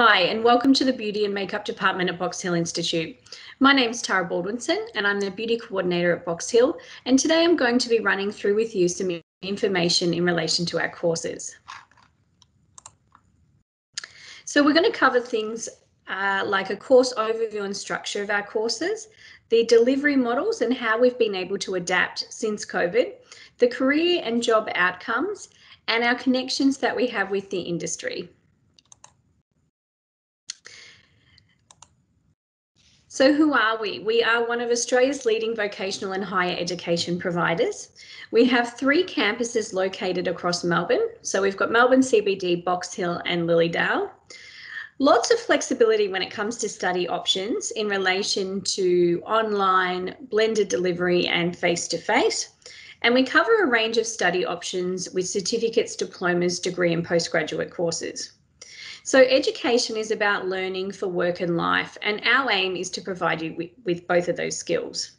Hi, and welcome to the Beauty and Makeup Department at Box Hill Institute. My name is Tara Baldwinson, and I'm the Beauty Coordinator at Box Hill, and today I'm going to be running through with you some information in relation to our courses. So we're going to cover things like a course overview and structure of our courses, the delivery models and how we've been able to adapt since COVID, the career and job outcomes, and our connections that we have with the industry. So who are we? We are one of Australia's leading vocational and higher education providers. We have three campuses located across Melbourne. So we've got Melbourne CBD, Box Hill and Lilydale. Lots of flexibility when it comes to study options in relation to online, blended delivery and face-to-face. And we cover a range of study options with certificates, diplomas, degree and postgraduate courses. So education is about learning for work and life, and our aim is to provide you with both of those skills.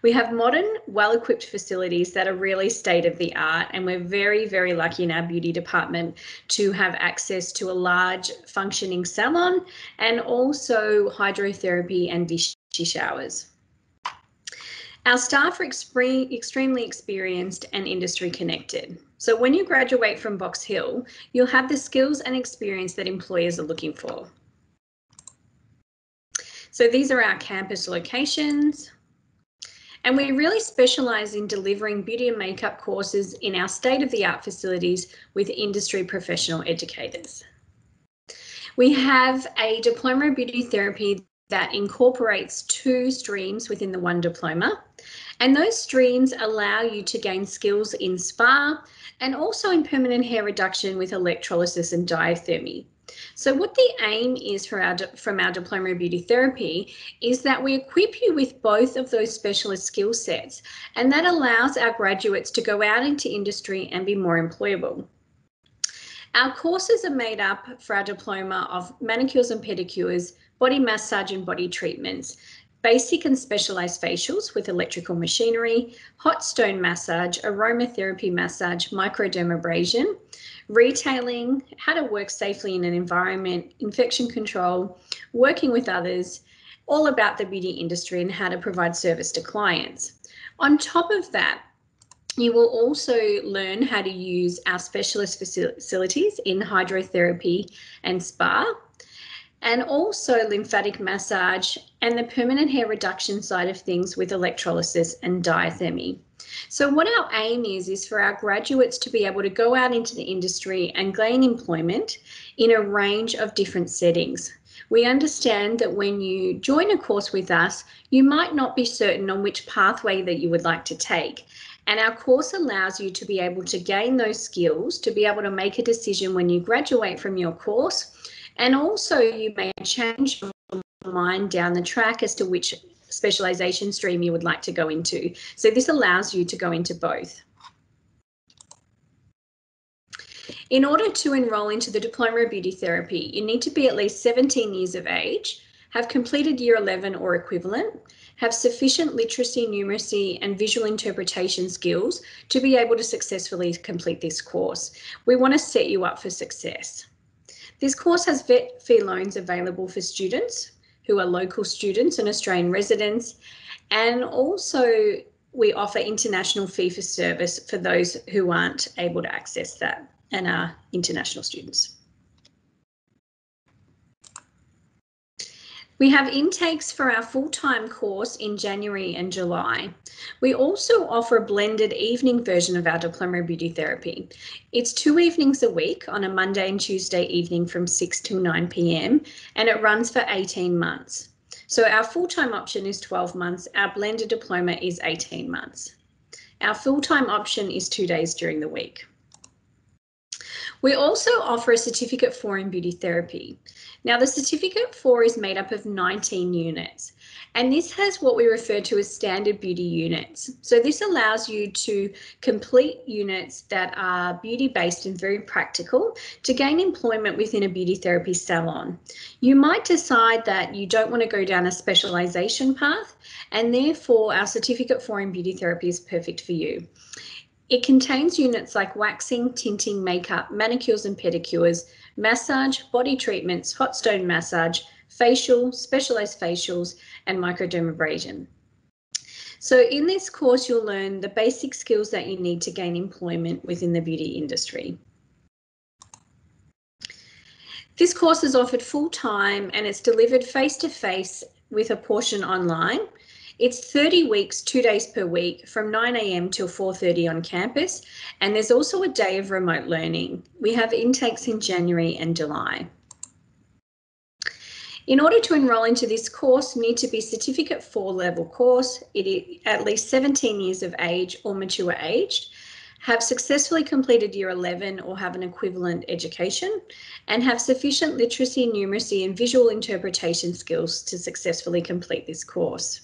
We have modern, well-equipped facilities that are really state-of-the-art, and we're very, very lucky in our beauty department to have access to a large functioning salon and also hydrotherapy and Vichy showers. Our staff are extremely experienced and industry connected. So when you graduate from Box Hill, you'll have the skills and experience that employers are looking for. So these are our campus locations. And we really specialise in delivering beauty and makeup courses in our state-of-the-art facilities with industry professional educators. We have a Diploma of Beauty Therapy that incorporates two streams within the one diploma. And those streams allow you to gain skills in spa and also in permanent hair reduction with electrolysis and diathermy. So what the aim is from our Diploma of Beauty Therapy is that we equip you with both of those specialist skill sets, and that allows our graduates to go out into industry and be more employable. Our courses are made up for our diploma of manicures and pedicures, body massage and body treatments, basic and specialised facials with electrical machinery, hot stone massage, aromatherapy massage, microdermabrasion, retailing, how to work safely in an environment, infection control, working with others, all about the beauty industry and how to provide service to clients. On top of that, you will also learn how to use our specialist facilities in hydrotherapy and spa, and also lymphatic massage and the permanent hair reduction side of things with electrolysis and diathermy. So what our aim is for our graduates to be able to go out into the industry and gain employment in a range of different settings. We understand that when you join a course with us, you might not be certain on which pathway that you would like to take. And our course allows you to be able to gain those skills, to be able to make a decision when you graduate from your course. And also you may change your mind down the track as to which specialisation stream you would like to go into. So this allows you to go into both. In order to enrol into the Diploma of Beauty Therapy, you need to be at least 17 years of age, have completed Year 11 or equivalent, have sufficient literacy, numeracy and visual interpretation skills to be able to successfully complete this course. We want to set you up for success. This course has vet fee loans available for students who are local students and Australian residents, and also we offer international fee for service for those who aren't able to access that and are international students. We have intakes for our full-time course in January and July. We also offer a blended evening version of our Diploma of Beauty Therapy. It's 2 evenings a week on a Monday and Tuesday evening from 6 till 9 p.m, and it runs for 18 months. So our full-time option is 12 months, our blended diploma is 18 months. Our full-time option is 2 days during the week. We also offer a Certificate IV in Beauty Therapy. Now the Certificate IV is made up of 19 units, and this has what we refer to as standard beauty units. So this allows you to complete units that are beauty based and very practical to gain employment within a beauty therapy salon. You might decide that you don't want to go down a specialisation path, and therefore our Certificate IV in Beauty Therapy is perfect for you. It contains units like waxing, tinting, makeup, manicures and pedicures, massage, body treatments, hot stone massage, facial, specialized facials, and microdermabrasion. So in this course, you'll learn the basic skills that you need to gain employment within the beauty industry. This course is offered full-time and it's delivered face-to-face with a portion online. It's 30 weeks, 2 days per week, from 9 AM till 4:30 on campus, and there's also a day of remote learning. We have intakes in January and July. In order to enrol into this course, you need to be Certificate IV level course, it is at least 17 years of age or mature aged, have successfully completed year 11 or have an equivalent education, and have sufficient literacy, numeracy and visual interpretation skills to successfully complete this course.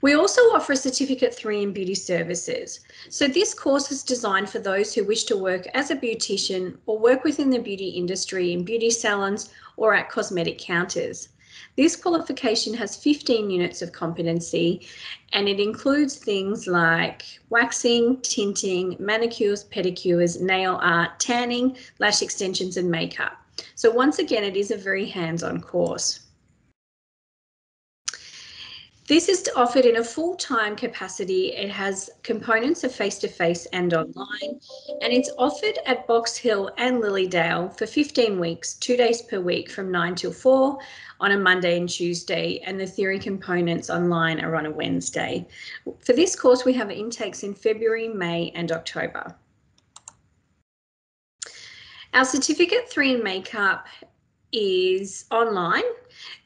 We also offer a Certificate III in beauty services. So this course is designed for those who wish to work as a beautician or work within the beauty industry in beauty salons or at cosmetic counters. This qualification has 15 units of competency and it includes things like waxing, tinting, manicures, pedicures, nail art, tanning, lash extensions and makeup. So once again, it is a very hands-on course. This is offered in a full-time capacity. It has components of face-to-face and online, and it's offered at Box Hill and Lilydale for 15 weeks, 2 days per week from 9 till 4 on a Monday and Tuesday, and the theory components online are on a Wednesday. For this course, we have intakes in February, May and October. Our Certificate III in Makeup is online.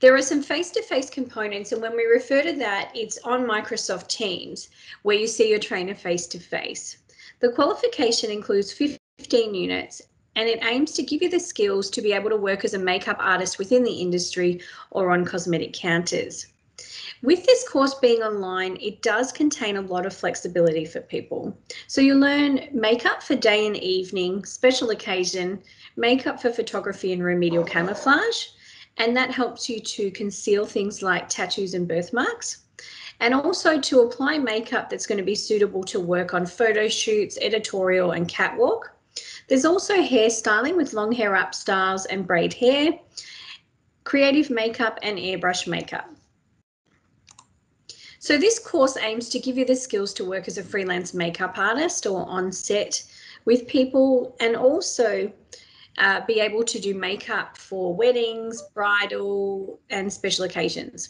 There are some face-to-face components, and when we refer to that, it's on Microsoft Teams, where you see your trainer face-to-face. The qualification includes 15 units, and it aims to give you the skills to be able to work as a makeup artist within the industry or on cosmetic counters. With this course being online, it does contain a lot of flexibility for people. So you learn makeup for day and evening, special occasion, makeup for photography and remedial camouflage, and that helps you to conceal things like tattoos and birthmarks, and also to apply makeup that's going to be suitable to work on photo shoots, editorial and catwalk. There's also hairstyling with long hair up styles and braid hair, creative makeup and airbrush makeup. So this course aims to give you the skills to work as a freelance makeup artist or on set with people, and also be able to do makeup for weddings, bridal and special occasions.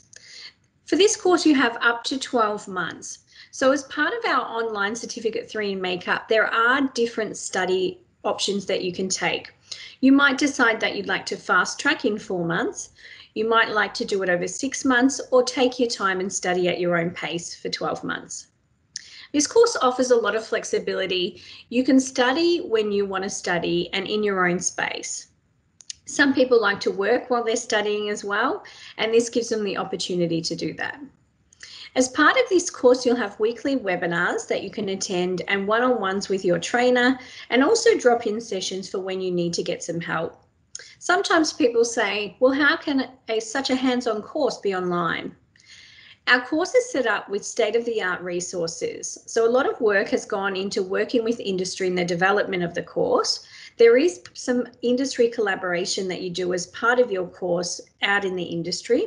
For this course, you have up to 12 months. So as part of our online Certificate III in Makeup, there are different study options that you can take. You might decide that you'd like to fast track in 4 months. You might like to do it over 6 months, or take your time and study at your own pace for 12 months. This course offers a lot of flexibility. You can study when you want to study and in your own space. Some people like to work while they're studying as well, and this gives them the opportunity to do that. As part of this course, you'll have weekly webinars that you can attend and one-on-ones with your trainer, and also drop-in sessions for when you need to get some help. Sometimes people say, well, how can such a hands-on course be online? Our course is set up with state-of-the-art resources, so a lot of work has gone into working with industry in the development of the course. There is some industry collaboration that you do as part of your course out in the industry,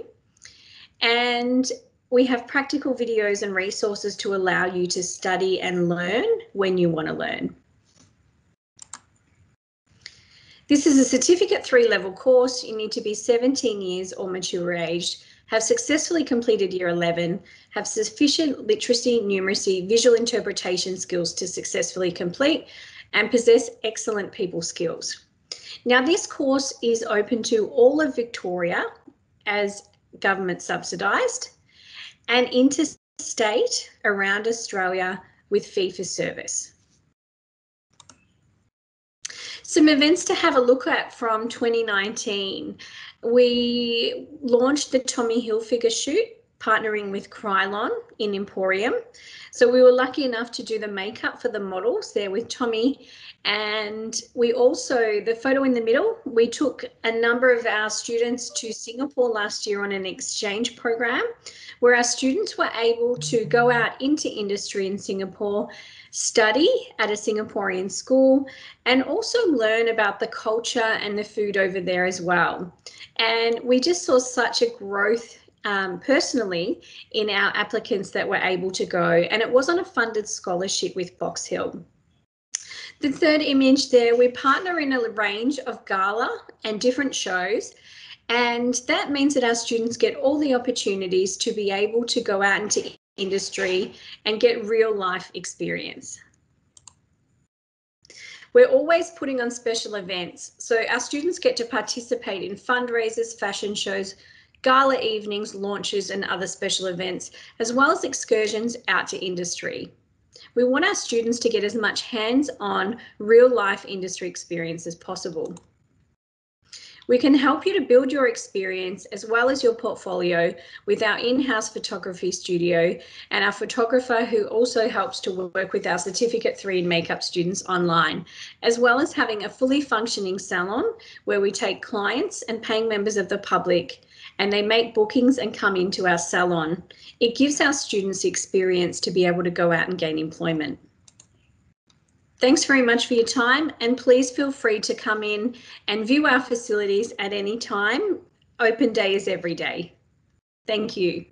and we have practical videos and resources to allow you to study and learn when you want to learn. This is a Certificate III level course. You need to be 17 years or mature aged, have successfully completed year 11, have sufficient literacy, numeracy, visual interpretation skills to successfully complete, and possess excellent people skills. Now, this course is open to all of Victoria as government subsidised, and interstate around Australia with fee for service. Some events to have a look at from 2019. We launched the Tommy Hilfiger shoot partnering with Krylon in Emporium. So we were lucky enough to do the makeup for the models there with Tommy. And we also, the photo in the middle, we took a number of our students to Singapore last year on an exchange program where our students were able to go out into industry in Singapore, study at a Singaporean school, and also learn about the culture and the food over there as well. And we just saw such a growth personally in our applicants that were able to go, and it was on a funded scholarship with Box Hill. The third image there, we partner in a range of gala and different shows, and that means that our students get all the opportunities to be able to go out into industry and get real life experience. We're always putting on special events, so our students get to participate in fundraisers, fashion shows, gala evenings, launches and other special events, as well as excursions out to industry. We want our students to get as much hands-on, real-life industry experience as possible. We can help you to build your experience as well as your portfolio with our in-house photography studio and our photographer who also helps to work with our Certificate III in Makeup students online, as well as having a fully functioning salon where we take clients and paying members of the public and they make bookings and come into our salon. It gives our students the experience to be able to go out and gain employment. Thanks very much for your time, and please feel free to come in and view our facilities at any time. Open day is every day. Thank you.